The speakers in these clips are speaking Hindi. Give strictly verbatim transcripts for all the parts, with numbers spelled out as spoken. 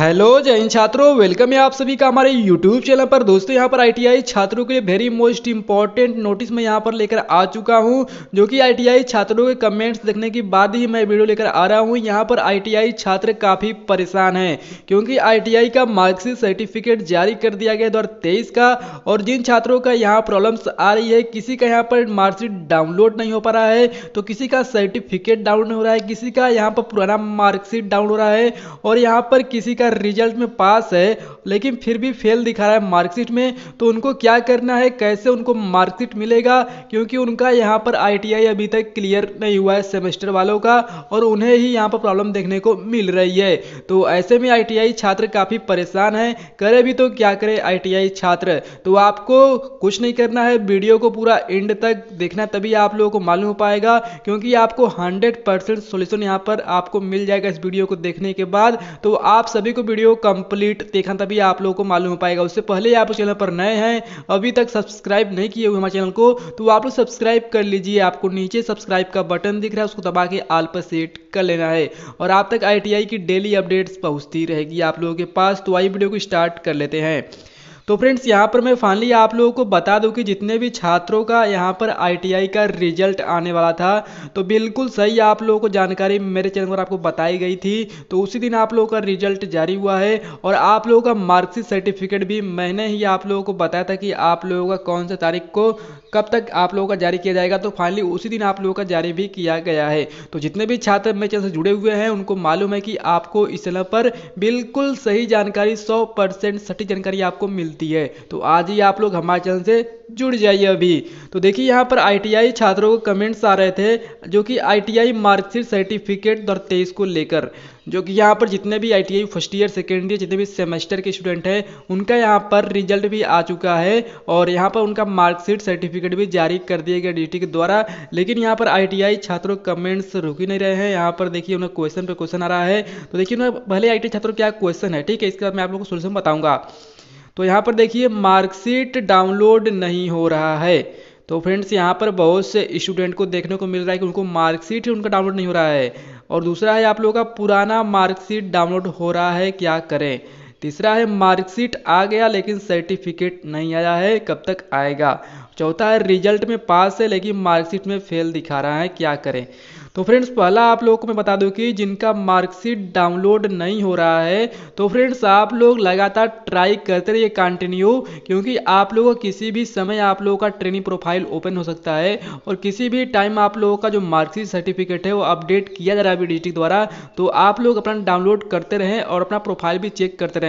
हेलो जय हिंद छात्रों, वेलकम है आप सभी का हमारे यूट्यूब चैनल पर। दोस्तों यहां पर आईटीआई छात्रों के लिए वेरी मोस्ट इंपॉर्टेंट नोटिस मैं यहां पर लेकर आ चुका हूं, जो कि आईटीआई छात्रों के कमेंट्स देखने के बाद ही मैं वीडियो लेकर आ रहा हूं। यहां पर आईटीआई छात्र काफ़ी परेशान हैं क्योंकि आईटीआई का मार्कशीट सर्टिफिकेट जारी कर दिया गया दो हज़ार तेईस का, और जिन छात्रों का यहाँ प्रॉब्लम्स आ रही है, किसी का यहाँ पर मार्कशीट डाउनलोड नहीं हो पा रहा है तो किसी का सर्टिफिकेट डाउनलोड हो रहा है, किसी का यहाँ पर पुराना मार्कशीट डाउनलोड हो रहा है, और यहाँ पर किसी का रिजल्ट में पास है लेकिन फिर भी फेल दिखा रहा है मार्कशीट में। तो उनको क्या करना है, कैसे उनको मार्कशीट मिलेगा, क्योंकि उनका यहाँ पर आईटीआई अभी तक क्लियर नहीं हुआ है सेमेस्टर वालों का, और उन्हें ही यहाँ पर प्रॉब्लम देखने को मिल रही है। तो ऐसे में आईटीआई छात्र काफ़ी परेशान है, करे भी तो क्या करे आईटीआई छात्र। तो आपको कुछ नहीं करना है, वीडियो को पूरा एंड तक देखना, तभी आप लोगों को मालूम हो पाएगा, क्योंकि आपको हंड्रेड परसेंट सोल्यूशन यहाँ पर आपको मिल जाएगा इस वीडियो को देखने के बाद। तो आप सभी को वीडियो कंप्लीट देखना, तभी आप लोगों को मालूम हो पाएगा। उससे पहले आप चैनल पर नए हैं, अभी तक सब्सक्राइब नहीं किए हुए हमारे चैनल को, तो आप लोग सब्सक्राइब कर लीजिए। आपको नीचे सब्सक्राइब का बटन दिख रहा है, उसको दबा के आल पर सेट कर लेना है, और आप तक आईटीआई की डेली अपडेट्स पहुंचती रहेगी आप लोगों के पास। तो आई वीडियो को स्टार्ट कर लेते हैं। तो फ्रेंड्स यहाँ पर मैं फाइनली आप लोगों को बता दूं कि जितने भी छात्रों का यहाँ पर आईटीआई का रिजल्ट आने वाला था, तो बिल्कुल सही आप लोगों को जानकारी मेरे चैनल पर आपको बताई गई थी। तो उसी दिन आप लोगों का रिजल्ट जारी हुआ है, और आप लोगों का मार्कशीट सर्टिफिकेट भी मैंने ही आप लोगों को बताया था कि आप लोगों का कौन सा तारीख को कब तक आप लोगों का जारी किया जाएगा। तो फाइनली उसी दिन आप लोगों का जारी भी किया गया है। तो जितने भी छात्र मेरे चैनल से जुड़े हुए हैं, उनको मालूम है कि आपको इस चैनल पर बिल्कुल सही जानकारी, सौ परसेंट सटीक जानकारी आपको मिलती है। तो आज ही आप लोग हमारे चैनल से जुड़ जाइए अभी। तो देखिए यहाँ पर आईटीआई छात्रों को कमेंट्स आ रहे थे, जो कि आईटीआई मार्कशीट सर्टिफिकेट दो हज़ार तेईस को लेकर, जो कि यहाँ पर जितने भी ITI first year, second year, जितने भी सेमेस्टर के स्टूडेंट हैं, उनका यहाँ पर रिजल्ट भी आ चुका है, और यहाँ पर उनका मार्कशीट सर्टिफिकेट भी जारी कर दिया गया डीटी के द्वारा। लेकिन यहाँ पर आईटीआई छात्रों कमेंट्स रुक ही नहीं रहे हैं। यहाँ पर देखिए उन्हें क्वेश्चन पर क्वेश्चन आ रहा है। तो देखिए उन्हें भले आईटीआई छात्रों क्या क्वेश्चन है, ठीक है, इसके बाद मैं आप लोगों को सोल्यूशन बताऊंगा। तो यहाँ पर देखिए मार्कशीट डाउनलोड नहीं हो रहा है। तो फ्रेंड्स यहाँ पर बहुत से स्टूडेंट को देखने को मिल रहा है कि उनको मार्कशीट उनका डाउनलोड नहीं हो रहा है, और दूसरा है आप लोगों का पुराना मार्कशीट डाउनलोड हो रहा है, क्या करें। तीसरा है मार्कशीट आ गया लेकिन सर्टिफिकेट नहीं आया है, कब तक आएगा। चौथा है रिजल्ट में पास है लेकिन मार्कशीट में फेल दिखा रहा है, क्या करें। तो फ्रेंड्स पहला आप लोगों को मैं बता दूं कि जिनका मार्कशीट डाउनलोड नहीं हो रहा है, तो फ्रेंड्स आप लोग लगातार ट्राई करते रहिए कंटिन्यू, क्योंकि आप लोगों को किसी भी समय आप लोगों का ट्रेनिंग प्रोफाइल ओपन हो सकता है, और किसी भी टाइम आप लोगों का जो मार्कशीट सर्टिफिकेट है वो अपडेट किया जा रहा है डीटी द्वारा। तो आप लोग अपना डाउनलोड करते रहें और अपना प्रोफाइल भी चेक करते रहें।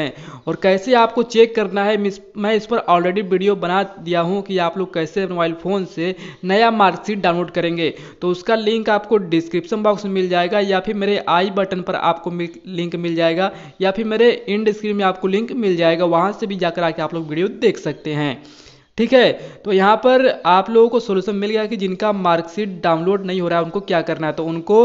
और कैसे आपको चेक करना है, मैं इस पर ऑलरेडी वीडियो बना दिया हूँ कि आप लोग कैसे मोबाइल फ़ोन से नया मार्कशीट डाउनलोड करेंगे। तो उसका लिंक आपको डिस्क्रिप्शन बॉक्स में मिल जाएगा, या फिर मेरे आई बटन पर आपको लिंक मिल जाएगा, या फिर मेरे इंड स्क्रीन में आपको लिंक मिल जाएगा, वहां से भी जाकर आके आप लोग वीडियो देख सकते हैं, ठीक है। तो यहाँ पर आप लोगों को सोल्यूशन मिल गया कि जिनका मार्कशीट डाउनलोड नहीं हो रहा है उनको क्या करना है। तो उनको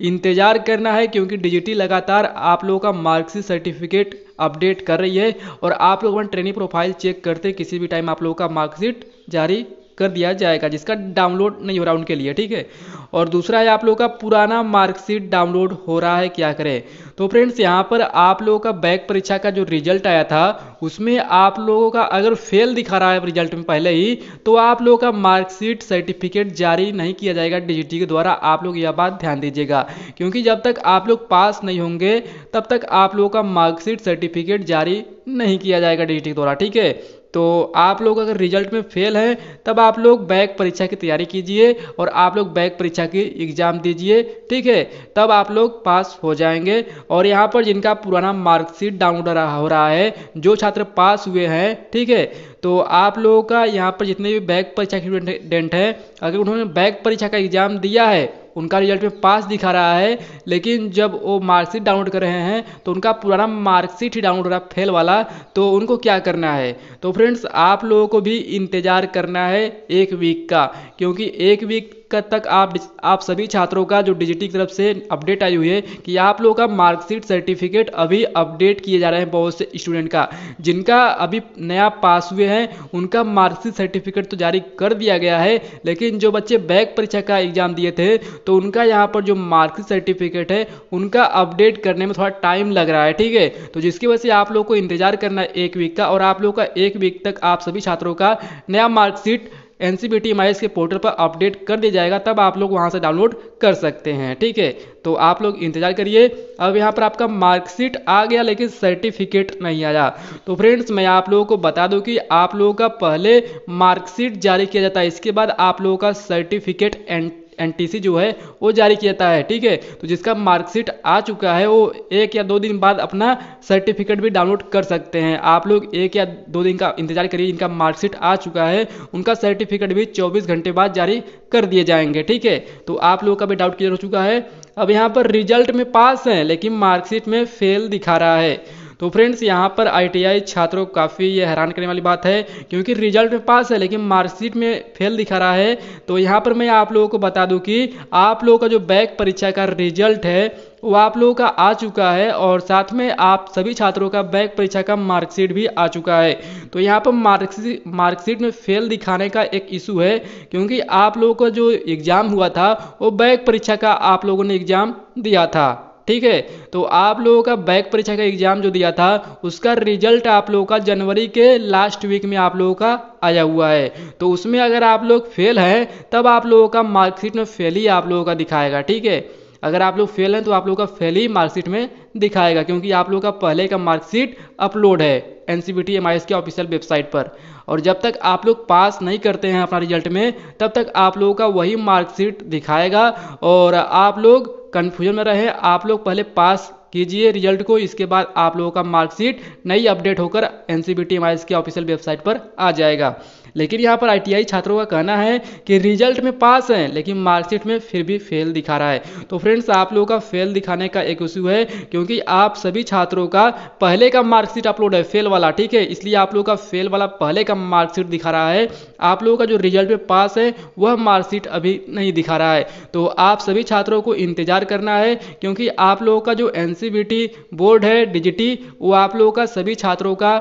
इंतज़ार करना है, क्योंकि डीजीटी लगातार आप लोगों का मार्कशीट सर्टिफिकेट अपडेट कर रही है, और आप लोग अपना ट्रेनिंग प्रोफाइल चेक करते किसी भी टाइम आप लोगों का मार्कशीट जारी कर दिया जाएगा जिसका डाउनलोड नहीं हो रहा उनके लिए, ठीक है। और दूसरा है आप लोगों का पुराना मार्कशीट डाउनलोड हो रहा है, क्या करें। तो फ्रेंड्स यहाँ पर आप लोगों का बैक परीक्षा का जो रिजल्ट आया था, उसमें आप लोगों का अगर फेल दिखा रहा है रिजल्ट में पहले ही, तो आप लोगों का मार्कशीट सर्टिफिकेट जारी नहीं किया जाएगा डीजीटी के द्वारा। आप लोग यह बात ध्यान दीजिएगा, क्योंकि जब तक आप लोग पास नहीं होंगे तब तक आप लोगों का मार्कशीट सर्टिफिकेट जारी नहीं किया जाएगा डीजीटी के द्वारा, ठीक है। तो आप लोग अगर रिजल्ट में फेल हैं तब आप लोग बैक परीक्षा की तैयारी कीजिए, और आप लोग बैक परीक्षा की एग्ज़ाम दीजिए, ठीक है, तब आप लोग पास हो जाएंगे। और यहाँ पर जिनका पुराना मार्कशीट डाउनलोड हो रहा है, जो छात्र पास हुए हैं, ठीक है, तो आप लोगों का यहाँ पर जितने भी बैक परीक्षा के स्टूडेंट हैं, अगर उन्होंने बैक परीक्षा का एग्ज़ाम दिया है, उनका रिजल्ट में पास दिखा रहा है, लेकिन जब वो मार्कशीट डाउनलोड कर रहे हैं तो उनका पुराना मार्कशीट ही डाउनलोड हो रहा है फेल वाला, तो उनको क्या करना है। तो फ्रेंड्स आप लोगों को भी इंतज़ार करना है एक वीक का, क्योंकि एक वीक दिक्कत तक आप आप सभी छात्रों का जो डीजीटी की तरफ से अपडेट आई हुई है कि आप लोगों का मार्कशीट सर्टिफिकेट अभी अपडेट किए जा रहे हैं। बहुत से स्टूडेंट का जिनका अभी नया पास हुए हैं उनका मार्कशीट सर्टिफिकेट तो जारी कर दिया गया है, लेकिन जो बच्चे बैक परीक्षा का एग्जाम दिए थे तो उनका यहाँ पर जो मार्कशीट सर्टिफिकेट है उनका अपडेट करने में थोड़ा टाइम लग रहा है, ठीक है। तो जिसकी वजह से आप लोग को इंतजार करना है एक वीक का, और आप लोग का एक वीक तक आप सभी छात्रों का नया मार्कशीट एनसीबीटी माइस के पोर्टल पर अपडेट कर दिया जाएगा, तब आप लोग वहां से डाउनलोड कर सकते हैं, ठीक है। तो आप लोग इंतजार करिए। अब यहाँ पर आपका मार्कशीट आ गया लेकिन सर्टिफिकेट नहीं आया। तो फ्रेंड्स मैं आप लोगों को बता दूं कि आप लोगों का पहले मार्कशीट जारी किया जाता है, इसके बाद आप लोगों का सर्टिफिकेट एंड एनटीसी जो है वो जारी किया जाता है, ठीक है। तो जिसका मार्कशीट आ चुका है वो एक या दो दिन बाद अपना सर्टिफिकेट भी डाउनलोड कर सकते हैं। आप लोग एक या दो दिन का इंतजार करिए। इनका मार्कशीट आ चुका है, उनका सर्टिफिकेट भी चौबीस घंटे बाद जारी कर दिए जाएंगे, ठीक है। तो आप लोगों का भी डाउट क्लियर हो चुका है। अब यहाँ पर रिजल्ट में पास हैं लेकिन मार्कशीट में फेल दिखा रहा है। तो फ्रेंड्स यहाँ पर आईटीआई छात्रों को काफ़ी ये हैरान करने वाली बात है, क्योंकि रिजल्ट में पास है लेकिन मार्कशीट में फेल दिखा रहा है। तो यहाँ पर मैं आप लोगों को बता दूं कि आप लोगों का जो बैक परीक्षा का रिजल्ट है वो आप लोगों का आ चुका है, और साथ में आप सभी छात्रों का बैक परीक्षा का मार्कशीट भी आ चुका है। तो यहाँ पर मार्कशीट मार्कशीट में फेल दिखाने का एक इशू है, क्योंकि आप लोगों का जो एग्ज़ाम हुआ था वो बैक परीक्षा का आप लोगों ने एग्ज़ाम दिया था, ठीक है। तो आप लोगों का बैक परीक्षा का एग्जाम जो दिया था उसका रिजल्ट आप लोगों का जनवरी के लास्ट वीक में आप लोगों का आया हुआ है। तो उसमें अगर आप लोग फेल हैं तब आप लोगों का मार्कशीट में फेल ही आप लोगों का दिखाएगा, ठीक है। अगर आप लोग फेल हैं तो आप लोगों का फेल ही मार्कशीट में दिखाएगा, क्योंकि आप लोगों का पहले का मार्कशीट अपलोड है एनसीबीटी एमआईएस के ऑफिशियल वेबसाइट पर, और जब तक आप लोग पास नहीं करते हैं अपना रिजल्ट में तब तक आप लोगों का वही मार्कशीट दिखाएगा। और आप लोग कन्फ्यूजन में रहे, आप लोग पहले पास कीजिए रिजल्ट को, इसके बाद आप लोगों का मार्कशीट नई अपडेट होकर एनसीबीटी एमआईएस के ऑफिशियल वेबसाइट पर आ जाएगा। लेकिन यहाँ पर आईटीआई छात्रों का कहना है कि रिजल्ट में पास हैं लेकिन मार्कशीट में फिर भी फेल दिखा रहा है। तो फ्रेंड्स आप लोगों का फेल दिखाने का एक इशू है, क्योंकि आप सभी छात्रों का पहले का मार्कशीट अपलोड है फेल वाला, ठीक है। इसलिए आप लोगों का फेल वाला पहले का मार्कशीट दिखा रहा है, आप लोगों का जो रिजल्ट में पास है वह मार्कशीट अभी नहीं दिखा रहा है। तो आप सभी छात्रों को इंतजार करना है, क्योंकि आप लोगों का जो एनसीबीटी बोर्ड है डीजीटी वो आप लोगों का सभी छात्रों का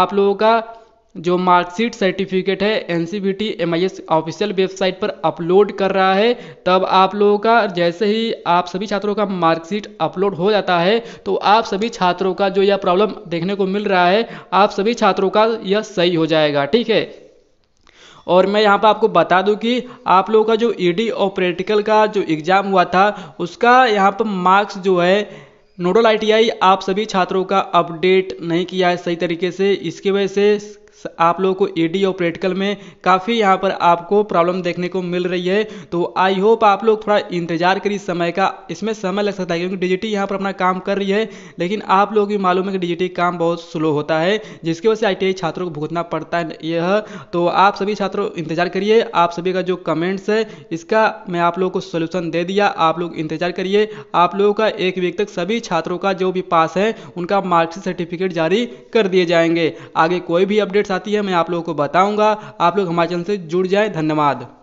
आप लोगों का जो मार्कशीट सर्टिफिकेट है एनसीबीटी एमआईएस ऑफिशियल वेबसाइट पर अपलोड कर रहा है। तब आप लोगों का जैसे ही आप सभी छात्रों का मार्कशीट अपलोड हो जाता है तो आप सभी छात्रों का जो यह प्रॉब्लम देखने को मिल रहा है आप सभी छात्रों का यह सही हो जाएगा, ठीक है। और मैं यहाँ पर आपको बता दूं कि आप लोगों का जो ईडी और प्रैक्टिकल का जो एग्ज़ाम हुआ था उसका यहाँ पर मार्क्स जो है नोडल आईटीआई आप सभी छात्रों का अपडेट नहीं किया है सही तरीके से। इसकी वजह से आप लोगों को ईडी और प्रैक्टिकल में काफ़ी यहाँ पर आपको प्रॉब्लम देखने को मिल रही है। तो आई होप आप लोग थोड़ा इंतजार करिए समय का, इसमें समय लग सकता है क्योंकि डीजीटी यहाँ पर अपना काम कर रही है, लेकिन आप लोग भी मालूम है कि डीजीटी काम बहुत स्लो होता है, जिसकी वजह से आईटीआई छात्रों को भुगतना पड़ता है यह। तो आप सभी छात्रों इंतजार करिए। आप सभी का जो कमेंट्स है इसका मैं आप लोगों को सोल्यूशन दे दिया। आप लोग इंतजार करिए। आप लोगों का एक वीक तक सभी छात्रों का जो भी पास है उनका मार्कशीट सर्टिफिकेट जारी कर दिए जाएंगे। आगे कोई भी अपडेट आती है मैं आप लोगों को बताऊंगा। आप लोग हमारे चैनल से जुड़ जाएं। धन्यवाद।